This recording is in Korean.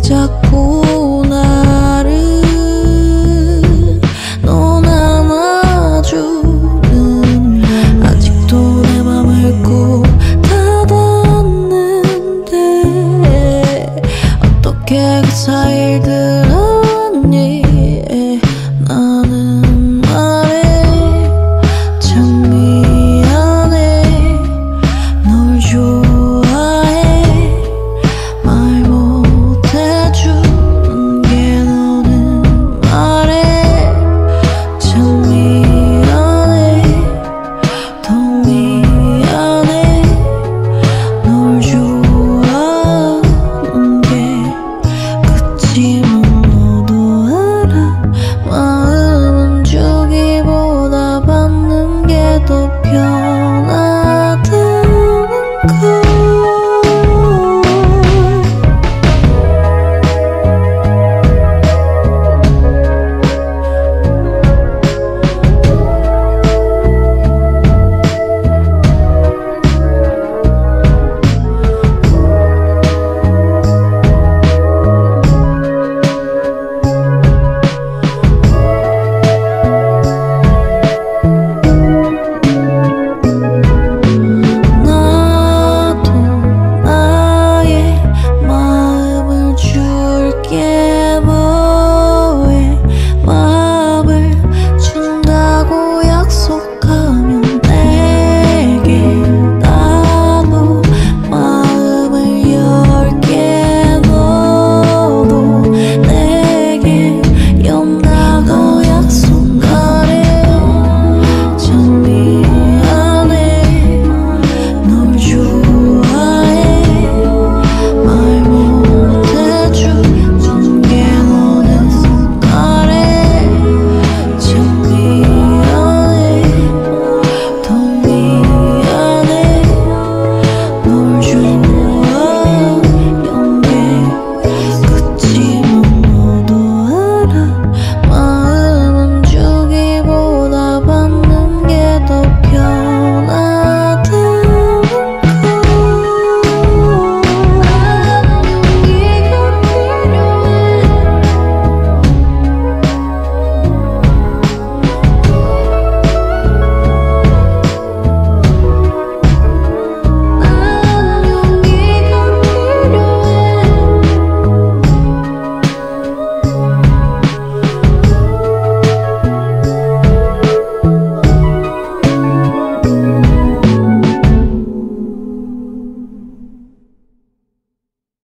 자꾸 나를 넌 안아주는 아직도 내 맘을 꼭 닫았는데 어떻게 그 사이를